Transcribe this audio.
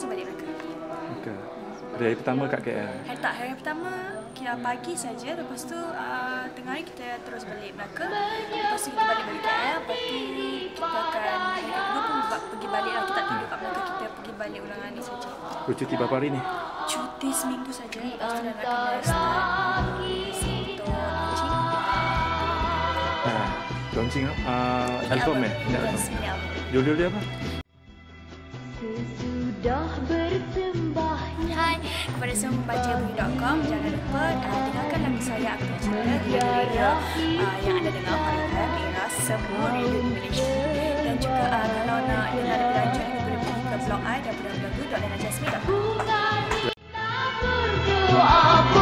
langsung balik Melaka. Melaka. Dari hari pertama kat KL? Tak, hari pertama kita pagi saja. Lepas tu tengah hari kita terus balik Melaka. Lepas tu kita balik KL. Lepas tu kita akan hari kedua pun pergi balik lah. Kita tak tidur kat Melaka, kita pergi balik ulangan ni saja. Cuti berapa hari ni? Cuti seminggu saja. Lepas tu dah nak kena start. Launching album ya? Judul dia apa? Hai, kepada semua pembaca Budiey.com, jangan lupa dengarkan lagu saya aktif saya yang anda dengar pada hari ini semua radio Malaysia. Dan juga kalau nak dengar lebih lanjut, boleh pergi ke blog I www.lanajasmi.com.